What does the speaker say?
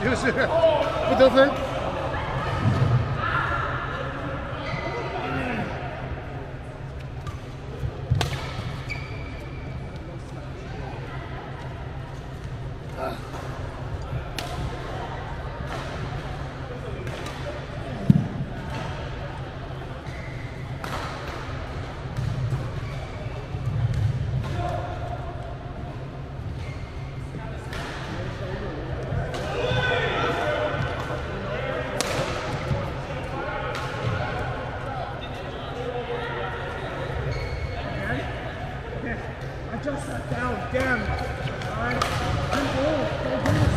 producer with the thing. Just sat down, damn. All right, I'm old.